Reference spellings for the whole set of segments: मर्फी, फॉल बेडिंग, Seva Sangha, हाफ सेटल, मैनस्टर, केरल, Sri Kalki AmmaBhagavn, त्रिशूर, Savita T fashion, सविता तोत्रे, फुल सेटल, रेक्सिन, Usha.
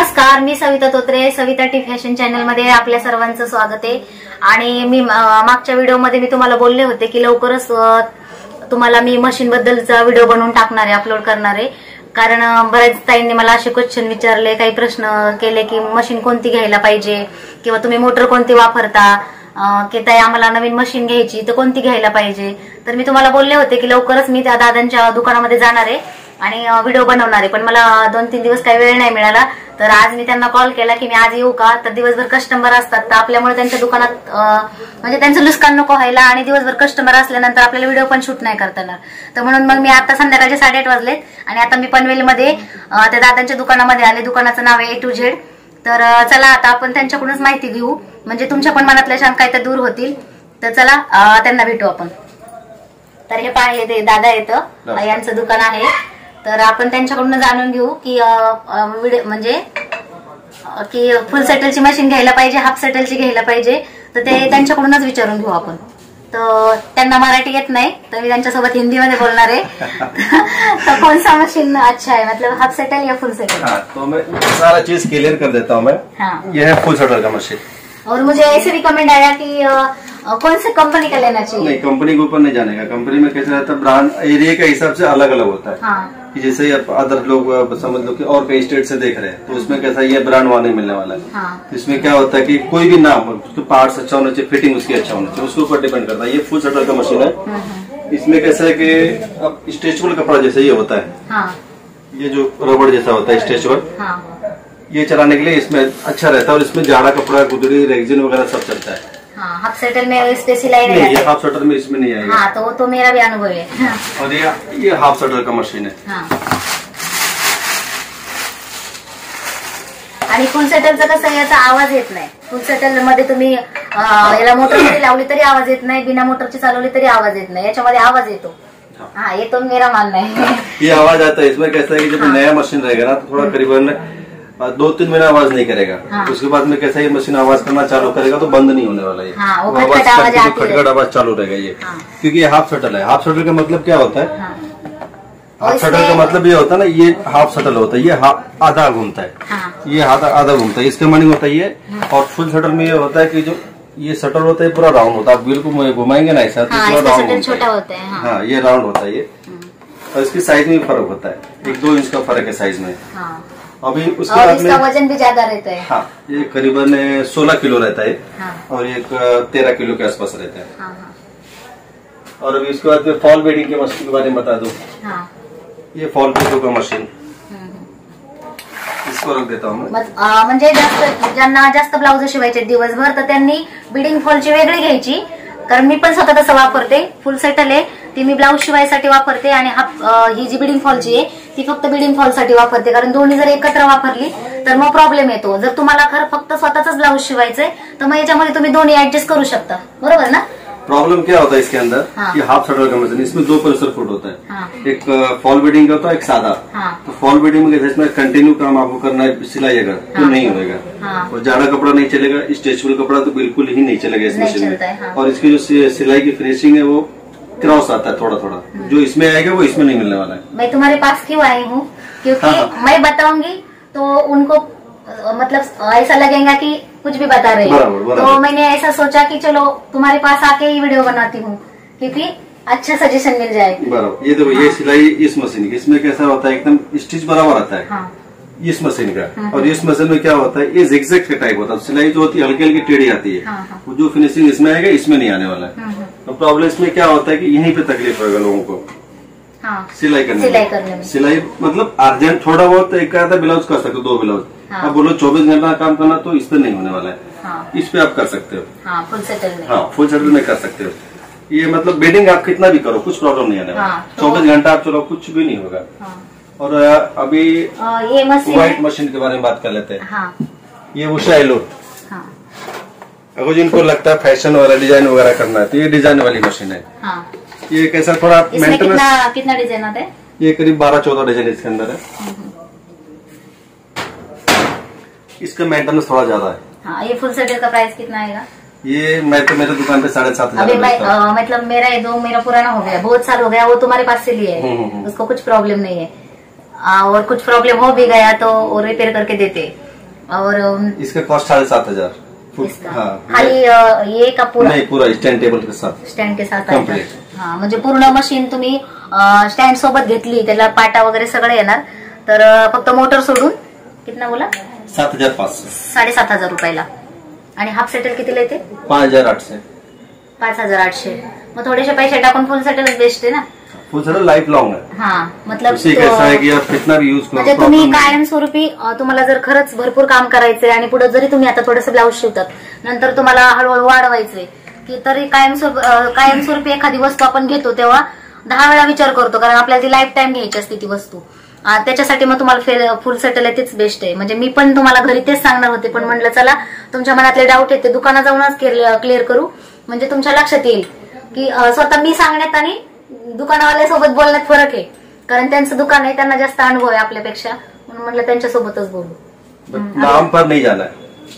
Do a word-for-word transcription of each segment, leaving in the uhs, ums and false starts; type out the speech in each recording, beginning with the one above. नमस्कार, मी सविता तोत्रे, Savita T fashion channel मध्ये आपल्या सर्वांचं स्वागत आहे। आणि मी मागच्या व्हिडिओ मध्ये मी तुम्हाला बोलले होते की लवकरच तुम्हाला मी मशीन बद्दलचा व्हिडिओ बनवून टाकणार आहे, अपलोड करणार आहे। कारण बऱ्याच ताईंनी मला असे क्वेश्चन विचारले, काही प्रश्न केले की मशीन कोणती घ्यायला पाहिजे किंवा तुम्ही मोटर कोणती वापरता, की ताई आम्हाला नवीन मशीन घ्यायची तर कोणती घ्यायला पाहिजे। तर मी तुम्हाला बोलले होते की लवकरच मी त्या दादांच्या दुकानामध्ये जाणार आहे आणि व्हिडिओ बनवणार आहे। पण मला दोन तीन दिवस काही वेळ नाही मिळाला, तर आज मी त्यांना कॉल केला की मी आज येऊ का। तर दिवसभर कस्टमर असतात, तर आपल्यामुळे त्यांच्या दुकानात म्हणजे त्यांचं नुकसान नको व्हायला आणि दिवसभर कस्टमर असल्यानंतर आपल्याला व्हिडिओ पण शूट नाही करता येणार। तर म्हणून मग मी आता संध्याकाळचे साडेआठ वाजलेत आणि आता मी पनवेलमध्ये त्या दादांच्या दुकानामध्ये आले। दुकानाचं नाव आहे ए टू झेड। तर चला आता आपण त्यांच्याकडूनच माहिती घेऊ, म्हणजे तुमच्या पण मनातल्या शंका इथं दूर होतील। तर चला त्यांना भेटू आपण। तर हे पाहिले ते दादा इथं यांचं दुकान आहे, तर आपण त्यांच्याकडून जाणून घेऊ की म्हणजे की फुल सेटलची मशीन घ्यायला पाहिजे, हाफ सेटलची घ्यायला पाहिजे। तर ते त्यांच्याकडूनच विचारून घेऊ आपण। तर त्यांना मराठी येत नाही, तर मी त्यांच्यासोबत हिंदीमध्ये बोलणार आहे। तर कोणसा मशीन अच्छा आहे, मतलब हाफ सेटल या फुल सेटल? हाँ, तो मैं सारा चीज क्लियर कर देता हूँ मैं। हाँ, यह है फुल सेटल का मशीन। और मुझे ऐसे रिकमेंड आया की कौन से कंपनी का लेना चाहिए? नहीं, कंपनी के ऊपर नहीं जाने का। कंपनी में कैसे रहता है, ब्रांड एरिया के हिसाब से अलग अलग होता है। हाँ। कि जैसे आप अदर लोग समझ लो कि और कई स्टेट से देख रहे हैं, तो उसमें कैसा ये ब्रांड वहाँ नहीं मिलने वाला है। हाँ। तो इसमें क्या होता है कि कोई भी नाम, उसके पार्ट्स अच्छा होना चाहिए, फिटिंग उसकी अच्छा होना चाहिए, उसके ऊपर डिपेंड करता है। ये फुल सेटल का मशीन है। इसमें कैसा है की अब स्ट्रेचेबल कपड़ा जैसे ये होता है, ये जो रबड़ जैसा होता है स्ट्रेचेबल, ये चलाने के लिए इसमें अच्छा रहता है। और इसमें जाड़ा कपड़ा, गुदड़ी, रेक्सिन वगैरह सब चलता है। हाँ, हाफ सेटल में स्पेशल नहीं, नहीं ये हाफ सेटल में इसमें नहीं आएगा। हाँ, तो तो मेरा भी अनुभव है। हाँ। और ये ये हाफ सेटल का मशीन है। हाँ। आणि फुल सेटलचा कसं याचा आवाज येत नाही। फुल सेटल मध्ये तुम्ही याला मोटरमध्ये लावली तरी आवाज येत नाही, बिना मोटरची चालवली तरी आवाज येत नाही, याच्यामध्ये आवाज येतो। हाँ, ये तो मेरा मानना है। ये आवाज आता है। इसमें कैसा है की जब नया मशीन रहेगा ना, तो थोड़ा करीबन दो तीन महीना आवाज नहीं करेगा। हाँ। उसके बाद में कैसा ये मशीन आवाज करना चालू करेगा तो बंद नहीं होने वाला। ये हाँ, वो आवाज खटखट आवाज चालू रहेगा ये। हाँ। क्योंकि ये हाफ सेटल है। हाफ सेटल का मतलब क्या होता है? हाँ। हाफ सेटल का मतलब ये होता है ना, ये हाफ सेटल होता है, ये आधा घूमता है। हाँ। ये आधा घूमता है, इसका मानिंग होता है ये। और फुल सेटल में ये होता है की जो ये सेटल होता है पूरा राउंड होता है, आप बिल्कुल घुमाएंगे ना ऐसा, राउंड छोटा होता है। हाँ, ये राउंड होता है ये। और इसकी साइज में फर्क होता है, एक दो इंच का फर्क है साइज में। अभी उसके बाद इसका वजन भी ज्यादा रहता है। हाँ, ये करीबन सोलह किलो रहता है। हाँ। और एक तेरह किलो के आसपास रहता है। हाँ, हाँ। और अभी इसके बाद में फॉल बेडिंग के मशीन के बारे में बता दो। हाँ। ये फॉल बेडिंग का मशीन, इसको रख देता हूँ। म्हणजे ज्यांना जास्त ब्लाउज शिवायचे दिवसभर, तर त्यांनी बिडिंग फॉलची वेगळी घ्यायची। कारण मी पण स्वतः तसं वापरते। फुल सेटल आहे ती मी ब्लाउज शिवायसाठी वापरते, आणि ही जी बिडिंग फॉलची आहे ती फक्त बिडिंग फॉल साठी वापरते। कारण दोन्ही जर एकत्र वापरली तर मग प्रॉब्लेम येतो। जर तुम्हाला खरं फक्त स्वतःच ब्लाउज शिवायचंय तर मग याच्यामध्ये तुम्ही दोन्ही ऍडजस्ट करू शकता, बरोबर ना? प्रॉब्लम क्या होता है इसके अंदर? हाँ। कि हाफ सेटल का मशीन इसमें दो प्रेशर फुट होता है। हाँ। एक फॉल बेडिंग का होता है, एक सादा। हाँ। तो फॉल बेडिंग में इसमें कंटिन्यू काम आपको करना है, सिलाई अगर तो नहीं होगा। हाँ। और ज्यादा कपड़ा नहीं चलेगा, स्ट्रेचेबल कपड़ा तो बिल्कुल ही नहीं चलेगा इस मशीन में। हाँ। और इसकी जो सिलाई की फिनिशिंग है वो क्रॉस आता है थोड़ा थोड़ा, जो इसमें आएगा वो इसमें नहीं मिलने वाला है। मैं तुम्हारे पास क्यों आई हूँ, क्योंकि मैं बताऊंगी तो उनको मतलब ऐसा लगेगा कि कुछ भी बता रही हूँ। तो मैंने ऐसा सोचा कि चलो तुम्हारे पास आके ही वीडियो बनाती हूँ, क्योंकि अच्छा सजेशन मिल जाए। बराबर, ये देखो। हाँ। ये सिलाई इस मशीन की, इसमें कैसा होता है एकदम स्टिच बराबर आता है। हाँ। इस मशीन का। हाँ। और इस मशीन में क्या होता है, ये जिगजैग का टाइप होता है। सिलाई जो होती है हल्की हल्की टेढ़ी आती है। हाँ। जो फिनिशिंग इसमें आएगा इसमें नहीं आने वाला है। तो प्रॉब्लम इसमें क्या होता है कि यहीं पे तकलीफ होगा लोगों को। हाँ। सिलाई करने सिलाई करने में सिलाई मतलब अर्जेंट थोड़ा बहुत एक आधा ब्लाउज कर सकते हो, दो ब्लाउज। हाँ। आप बोलो चौबीस घंटा काम करना, तो इस पे नहीं होने वाला है। हाँ। इस पे आप कर सकते हो। हाँ, फुल सेटल में। हाँ, फुल सेटल में कर सकते हो। ये मतलब बेडिंग आप कितना भी करो कुछ प्रॉब्लम नहीं आने वाला। हाँ, तो चौबीस घंटा आप चलो कुछ भी नहीं होगा। हाँ। और अभी ये मशीन व्हाइट मशीन के बारे में बात कर लेते हैं। हाँ। ये उषा एलो, अगर जिनको लगता है फैशन वाला डिजाइन वगैरह करना है तो ये डिजाइन वाली मशीन है। ये कैसा थोड़ा मेंटेनेंस कितना डिजाइन आता है? ये करीब बारह चौदह डिजाइन इसके अंदर है। इसका मेंटेनेंस थोड़ा ज्यादा है। हाँ, ये फुल सेटल का प्राइस कितना आएगा? ये मैं तो मेरे दुकान पे साढ़े सात हजार, मतलब मेरा ये दो मेरा पुराना हो गया, बहुत साल हो गया। वो तुम्हारे पास से लिया है, उसको कुछ प्रॉब्लम नहीं है। और कुछ प्रॉब्लम हो भी गया तो रिपेयर करके देते। और इसका कॉस्ट साढ़े सात हजार खाली ये का पूरा नहीं पूरा स्टैंड टेबल के साथ स्टैंड के साथ कंप्लीट हाँ म्हणजे पूर्ण मशीन तुम्ही स्टैंड सोबत घेतली त्याला पाटा वगैरे सगळे येणार तर फक्त मोटर सोडून कितना बोला सात हजार पाच साढ़े सात हजार रुपयाला आणि हाफ सेटल कितीला येते पांच हजार आठशे पांच हजार आठशे मग थोडेसे पैसे टाकून फुल सेटल बेस्ट है ना फुल सेटल लाइफ लॉन्ग है हाँ मतलब कितना भी यूज करो तुम्हें कायम स्वरूपी तुम्हाला जर खरच भरपूर काम करायचे आणि पुढे जरी तुम्ही आता थोडंसं ब्लाउज शिवतात नंतर तुम्हाला हळूहळू वाढवायचे की तरी कायम कायम स्वरूपी एखादी वस्तू आपण घेतो तेव्हा दहा वेळा विचार करतो कारण आपल्याला ती लाइफ टाइम घ्यायची असते ती वस्तू त्याच्यासाठी मग तुम्हाला फुल सेटल आहे तेच बेस्ट आहे म्हणजे मी पण तुम्हाला घरी तेच सांगणार होते पण म्हटलं चला तुमच्या मनातले डाऊट आहेत ते दुकानात जाऊनच क्लिअर करू म्हणजे तुमच्या लक्षात येईल की स्वतः मी सांगण्यात आणि दुकानवाल्या सोबत बोलण्यात फरक आहे कारण त्यांचं दुकान आहे त्यांना जास्त अनुभव आहे आपल्यापेक्षा म्हणून म्हटलं त्यांच्या सोबतच बोलू नाम पर नहीं जाना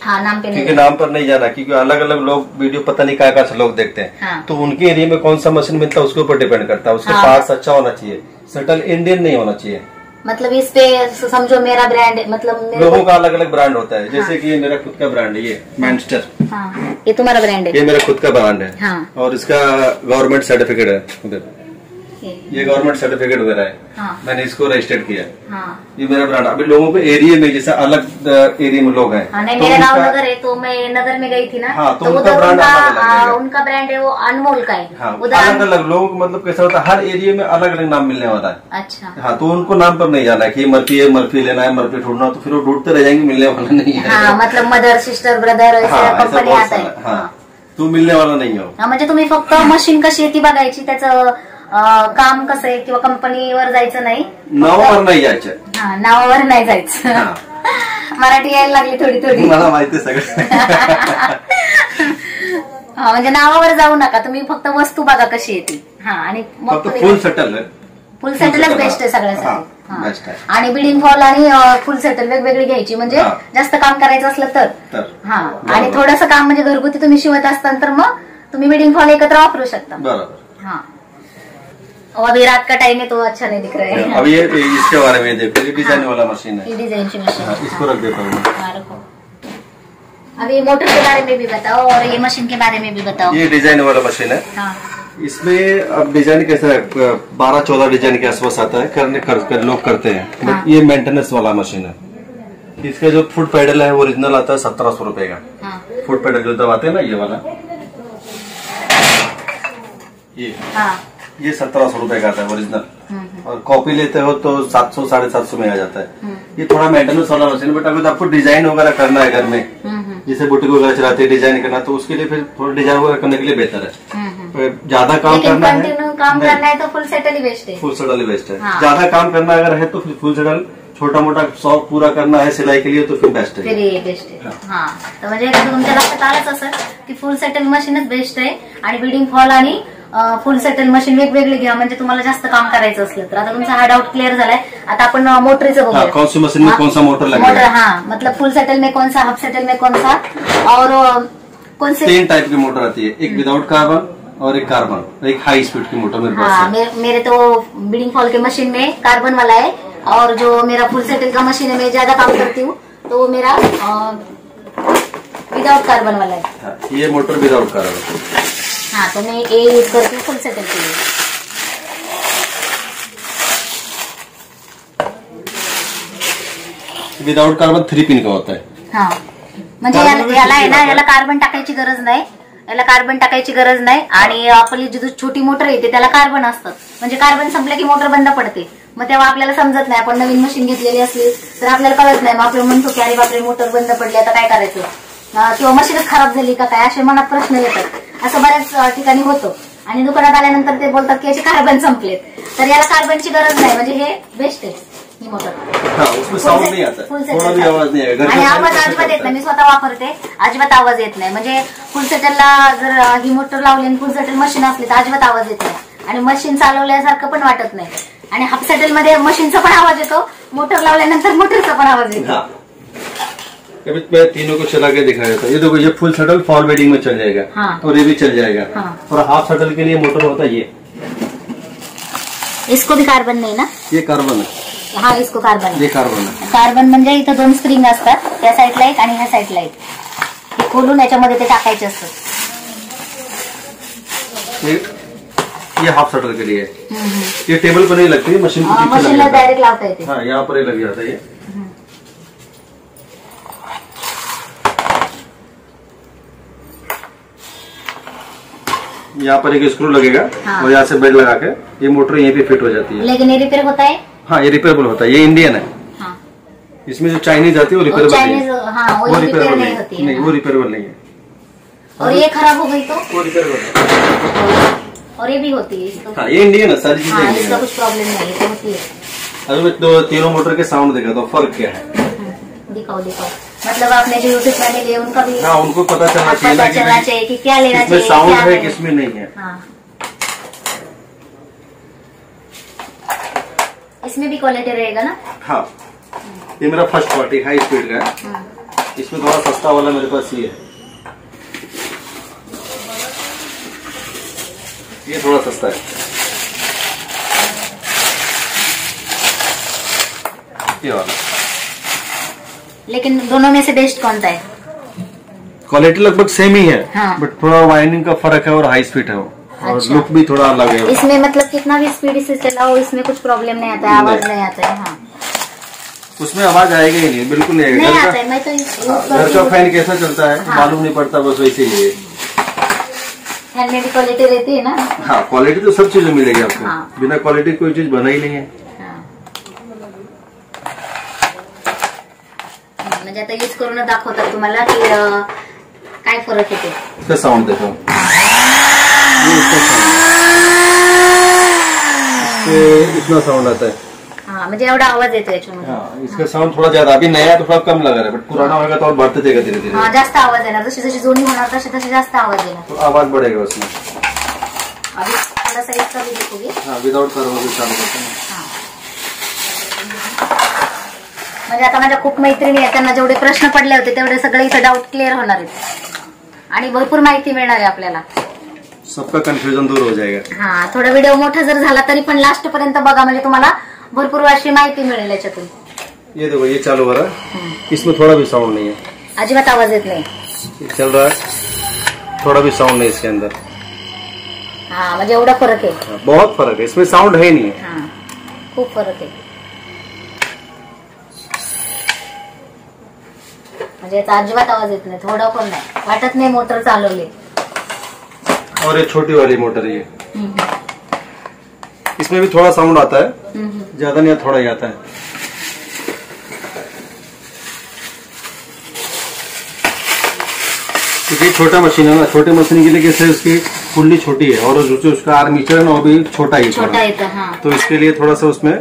हाँ नाम पे नहीं क्योंकि नाम पर नहीं जाना क्योंकि अलग अलग लोग वीडियो पता नहीं क्या क्या लोग देखते हैं हाँ। तो उनके एरिया में कौन सा मशीन मिलता है उसके ऊपर डिपेंड करता है उसके हाँ। पास अच्छा होना चाहिए सेटल इंडियन नहीं होना चाहिए मतलब इस पे समझो मेरा ब्रांड है मतलब लोगों का अलग अलग ब्रांड होता है जैसे कि ये मेरा खुद का ब्रांड है ये मैनस्टर हाँ। ये तुम्हारा ब्रांड है ये मेरा खुद का ब्रांड है हाँ। और इसका गवर्नमेंट सर्टिफिकेट है ये गवर्नमेंट सर्टिफिकेट वगैरह है हाँ। मैंने इसको रजिस्टर्ड किया हाँ। ये मेरा ब्रांड अभी लोगों के एरिया में जैसे अलग एरिया में लोग हैं हाँ, तो मेरा नाम नगर है तो मैं नगर में गई थी ना हाँ, तो, तो उनका ब्रांड उनका, उनका ब्रांड है वो अनमोल का है हाँ, अलग अलग लोग मतलब कैसा होता है हर एरिया में अलग अलग नाम मिलने वाला है अच्छा हाँ तो उनको नाम पर नहीं जाना है की मर्फी है मर्फी लेना है मर्फी ढूंढना तो फिर वो ढूंढते रह जाएंगे मिलने वाला नहीं है मतलब मदर सिस्टर ब्रदर कंपनी आता है तो मिलने वाला नहीं हो मुझे तुम्हें फक्त मशीन कशी येते बघायची आ, काम कसं आहे किंवा कंपनीवर जायचं नाही नावावर नाही जायचं हा नावावर नाही जायचं मराठी यायला लागली थोडी थोडी मला माहिती सगळं हा म्हणजे नावावर जाऊ नका तुम्ही फक्त वस्तू बघा कशी येते हा आणि मग फुल सेटल फुल सेटलच बेस्ट आहे सगळ्यासाठी आणि बिडिंग फॉल आणि फुल सेटल वेगवेगळी घ्यायची म्हणजे जास्त काम करायचं असलं तर हा आणि थोडंसं काम म्हणजे घरगुती तुम्ही शिवत असताना तर मग तुम्ही बिडिंग फॉल एकत्र वापरू शकता बरोबर हा और अभी रात का टाइम है तो अच्छा नहीं दिख रहा है अब ये इसके बारे में देखो ये डिजाइन हाँ, वाला मशीन है ये डिजाइन की मशीन हाँ, इसको रख देता हूँ अभी मोटर के बारे में भी बताओ और ये मशीन के बारे में भी बताओ ये डिजाइन वाला मशीन है हाँ। इसमें अब डिजाइन कैसा है बारह चौदह डिजाइन के आसपास आता है करने कर, कर, लोग करते हैं हाँ। ये मेंटेनेंस वाला मशीन है इसका जो फुट पैडल है ओरिजिनल आता है सत्रह सौ रूपये का फुट पैडल जो दबाते है ना ये वाला ये ये सत्रह सौ रूपये का आता है ओरिजिनल और कॉपी लेते हो तो सात सौ साढ़े सात सौ में आ जाता है ये थोड़ा मेंटेनेंस वाला मशीन बट अगर आपको डिजाइन वगैरह करना है घर में जैसे बुटीक वगैरह चलाते हैं डिजाइन करना तो उसके लिए फिर थोड़ा डिजाइन वगैरह करने के लिए बेहतर है ज्यादा काम करना है काम करना है तो फुल सेटल ही बेस्ट है फुल सेटल ही बेस्ट है ज्यादा काम करना अगर है तो फिर फुल सेटल छोटा मोटा शौक पूरा करना है सिलाई के लिए तो फिर बेस्ट है ये बेस्ट है हाँ तो मुझे तुमच्या लक्षात आलंच असेल की फुल सेटल मशीनच बेस्ट आहे आणि बिडिंग फॉल आणि फुल सेटल मशीन वेगवेगळे घ्या म्हणजे तुम्हाला जास्त काम करायचं असलं तर आता तुमचा हा डाउट क्लिअर झालाय आता आपण मोटरीचं बघूया कौन सी मशीन में कौन सा मोटर लगेगा मोटर हाँ मतलब फुल सेटल में कौन सा हाफ सेटल में कौन सा और कौन से तीन टाइप की मोटर आती है एक विदाउट कार्बन और एक कार्बन एक हाई स्पीड की मोटर मेरे पास मेरे तो बिडिंग फॉल के मशीन में कार्बन वाला है और जो मेरा फुल सेटल का मशीन है मैं ज्यादा काम करती हूँ तो वो मेरा विदाउट कार्बन वाला है ये मोटर विदाउट कार्बन हाँ तो मैं ये यूज करती हूँ फुल सेटल के लिए विदाउट कार्बन थ्री पिन का होता है हाँ म्हणजे याला आहे ना याला कार्बन टाकायची गरज नाही याला कार्बन टाकायची गरज नाही आणि आपली जी छोटी मोटर येते त्याला कार्बन असतात म्हणजे कार्बन संपलं की मोटर बंद पडते मग तेव्हा आपल्याला समजत नाही आपण नवीन मशीन घेतलेली असली तर आपल्याला कळत नाही मग आपण म्हणतो की अरे बापरे मोटर बंद पडली आता काय करायचं किंवा मशीनच खराब झाली का काय असे मनात प्रश्न येतात असं बऱ्याच ठिकाणी होतं आणि दुकानात आल्यानंतर ते बोलतात की याचे कार्बन संपलेत तर याला कार्बनची गरज नाही म्हणजे हे बेस्ट आहे ही मोटर साऊंड नाही येत कोणाला आवाज नाही आणि आवाज अजिबात येत नाही मी स्वतः वापरते अजिबात आवाज येत नाही म्हणजे फुल सेटलला जर ही मोटर लावली आणि फुल सेटल मशीन असली तर अजिबात आवाज येत नाही आणि मशीन चालवल्यासारखं पण वाटत नाही आणि हाफ सेटल मध्ये मशीनचा पण आवाज येतो मोटर लावल्यानंतर मोटरचा पण आवाज येतो मैं तीनों को चला के दिखाया था ये देखो ये फुल सेटल फॉल बेडिंग में चल जाएगा हाँ। और ये भी चल जाएगा हाँ। और हाफ सेटल के लिए मोटर होता है ये इसको भी कार्बन नहीं ना ये कार्बन है हाँ इसको कार्बन कार्बन कार्बन म्हणजे इथं दोन स्प्रिंग असतात, त्या साईडला एक आणि ह्या साईडला एक, हे खोलून याच्यामध्ये ते टाकायचे असतात। ये हाफ शटर के लिए है, ये टेबल पर नहीं लगती, मशीन को मशीन में डायरेक्ट लाते हैं। हाँ यहाँ पर ही लग जाता है ये। यहाँ पर एक स्क्रू लगेगा। हाँ। और यहाँ से बेल्ट लगा के ये मोटर यहीं पे फिट हो जाती है। लेकिन ये रिपेयर होता है? हाँ ये रिपेयरेबल होता है, ये इंडियन है। हाँ। इसमें जो चाइनीज आती है वो रिपेयरेबल नहीं है। हाँ, वो रिपेयरेबल नहीं होती है। नहीं वो रिपेयरेबल नहीं है। और ये खराब हो गई तो वो रिपेयरेबल, और ये भी होती है। ये इंडियन है, सारी चीजें कुछ प्रॉब्लम नहीं होती है। अभी तो तीनों मोटर के साउंड देखा तो फर्क क्या है दिखाओ दिखाओ, मतलब आपने जो यूट्यूब चैनल लिए उनका भी हाँ, उनको पता चलना चाहिए पता चलना चाहिए कि क्या लेना चाहिए, साउंड है किसमें नहीं है। हाँ। इसमें भी क्वालिटी रहेगा ना। हाँ ये मेरा फर्स्ट पार्टी हाई स्पीड का है। हाँ। इसमें थोड़ा सस्ता वाला मेरे पास ये है, ये थोड़ा सस्ता है ये वाला। लेकिन दोनों में से बेस्ट कौन सा है? क्वालिटी लगभग सेम ही है। हाँ। बट थोड़ा वाइनिंग का फर्क है और हाई स्पीड है वो। अच्छा। और लुक भी थोड़ा अलग है इसमें, मतलब कितना भी स्पीड से चलाओ इसमें कुछ प्रॉब्लम नहीं आता है, आवाज नहीं आता है। हाँ। उसमें आवाज आएगी ही नहीं, बिल्कुल नहीं, नहीं आता है। मैं तो घर का फैन कैसा चलता है मालूम नहीं पड़ता, बस वैसे ही फैन में भी क्वालिटी रहती है ना। हाँ क्वालिटी तो सब चीजों में मिलेगी आपको, बिना क्वालिटी कोई चीज बना ही नहीं है। आता यूज करून दाखवतात तुम्हाला की काय फरक येते ते साऊंड देतो। इतना साउंड आता है। हाँ म्हणजे एवढा आवाज येतो याच्यामध्ये। इसका साउंड थोड़ा ज्यादा, अभी नया तो थोड़ा कम लग रहा है बट पुराना होगा तो और बढ़ते जाएगा धीरे धीरे। हाँ जास्त आवाज येणार, जशी जशी जोनी होणार तशी तशी जास्त आवाज येणार, तो आवाज बढ़ेगा उसमें। अभी थोड़ा सा इसका भी देखोगे। हाँ विदाउट कर्व से चालू करते हैं। म्हणजे आता माझ्या खूप मैत्रिणी आहेत, त्यांना जेवढे प्रश्न पडले होते तेवढे सगळे इथे डाऊट क्लिअर होणार आहेत आणि भरपूर माहिती मिळणार आहे आपल्याला, सबका कन्फ्युजन दूर हो जाएगा। हाँ थोडा व्हिडिओ मोठा जर झाला तरी पण लास्ट पर्यंत बघा, म्हणजे तुम्हाला भरपूर अशी माहिती मिळेल याच्यातून। ये देखो ये चालू हो रहा, इसमें थोड़ा भी साउंड नहीं है, अजिबात आवाज येत नाही, चल रहा है, थोड़ा भी साउंड नहीं इसके अंदर। हाँ म्हणजे एवढा फरक है, बहुत फर्क है, इसमें साउंड है नहीं है। हाँ खूप फरक है, अजिबात आवाज येत नाही, थोडा पण नाही वाटत नाही मोटर चालवली। और ये छोटी वाली मोटर ये, इसमें भी थोड़ा साउंड आता है, ज्यादा नहीं थोड़ा ही आता है। क्योंकि छोटा मशीन है ना, छोटे मशीन के लिए कैसे उसकी कुंडली छोटी है और उसका आर्मीचर है ना वो भी छोटा ही छोटा है। हाँ। तो इसके लिए थोड़ा सा उसमें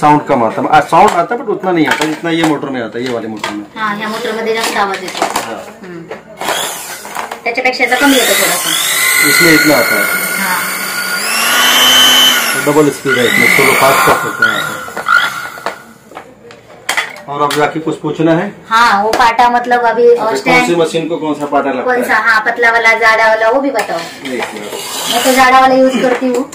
साउंड कम आता है, साउंड आता है बट उतना नहीं आता जितना ये मोटर में आता है, ये वाले मोटर में। हाँ या मोटर में जास्त आवाज येतो। हाँ। त्याच्यापेक्षा याचा कमी येतो थोडासा, इसमें इतना आता है। हाँ। डबल स्पीड है इसमें, थोड़ा फास्ट कर सकते हैं। और अब जाके कुछ पूछना है? हाँ वो पाटा मतलब अभी कौन सी मशीन को कौन सा पाटा लगता है, कौन सा? हाँ पतला वाला जाड़ा वाला वो भी बताओ। मैं तो जाड़ा वाला यूज करती हूँ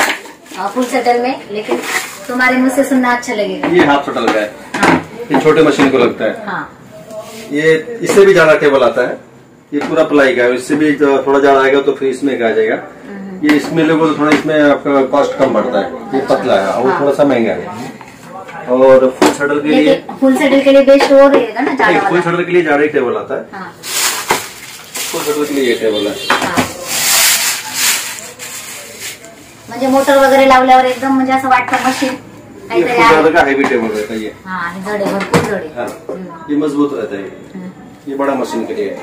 फुल सेटल में, लेकिन तुम्हारे मुँह से सुनना अच्छा लगेगा। ये हाफ शटल का है। हाँ। ये छोटे मशीन को लगता है। हाँ। ये इससे भी ज्यादा टेबल आता है, ये पूरा प्लाई का है, इससे भी थोड़ा ज्यादा आएगा तो फिर इसमें आ जाएगा। ये इसमें लोगों को थोड़ा इसमें आपका कॉस्ट कम पड़ता है, ये पतला है और हाँ। थोड़ा सा महंगा है। और फुल शटल के लिए फुल शटल के लिए बेस्ट हो रहेगा ना, फुल शटल के लिए ज्यादा टेबल आता है, फुल शटल के लिए ये टेबल है। म्हणजे मोटर वगैरे लावल्यावर एकदम म्हणजे असं वाटतं मशीन काहीतरी का हेवी टेबल रहता है ये। हाँ जड़े भरपूर जड़े। हाँ। ये मजबूत रहता है, ये बड़ा मशीन के लिए।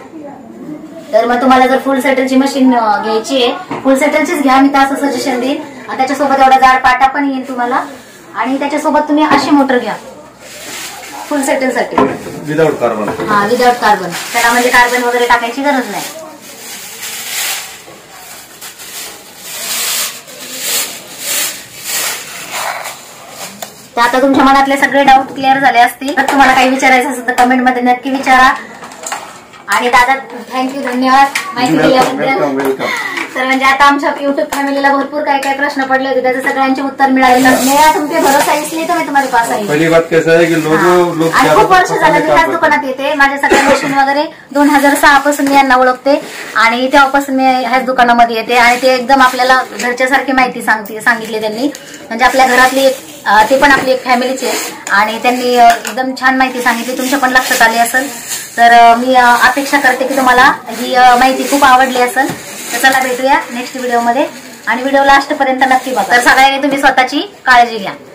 तर मग तुम्हाला जर फुल सेटलची मशीन घ्यायची आहे, फुल सेटलचीच घ्या, मी तसं सजेशन देईन, आणि त्याच्यासोबत एवढा जाड पाटा पण येईल तुम्हाला, आणि त्याच्यासोबत तुम्ही अशी मोटर घ्या फुल सेटल साठी विदाउट कार्बन। हाँ विदाउट कार्बन, त्याला म्हणजे कार्बन वगैरे टाकायची गरज नाही। आता तुमच्या मनातले सगळे डाऊट क्लिअर झाले असतील, तर तुम्हाला काही विचारायचं असेल तर कमेंट मध्ये नक्की विचारा। आणि दादा थँक्यू, धन्यवाद माहिती दिल्याबद्दल। तर म्हणजे आता आमच्या यूट्यूब फॅमिलीला भरपूर काय काय प्रश्न पडले होते, त्याचे सगळ्यांचे उत्तर मिळाले ना. मी तुमचे भरोसा इसलिए तो मैं तुम्हारे पास आई. पहिली बात कसं आहे की लोग लोग खूप वर्ष झाले मी त्याच दुकानात येते. माझ्या सगळ्या मशीन वगैरे दोन हजार सहा पासून मी यांना ओळखते आणि तेव्हापासून मी ह्याच दुकानामध्ये येते आणि ते एकदम आपल्याला घरच्यासारखी माहिती सांगते सांगितली त्यांनी. म्हणजे आपल्या घरातली एक ते पण आपली एक फॅमिलीच आहे आणि त्यांनी एकदम छान माहिती सांगितली. तुमच्या पण लक्षात आली असेल तर मी अपेक्षा करते की तुम्हाला ही माहिती खूप आवडली असेल. तर चला भेटूया नेक्स्ट व्हिडिओमध्ये आणि व्हिडिओ लास्ट पर्यंत नक्की बघा. तर सगळ्यांनी तुम्ही स्वतःची काळजी घ्या.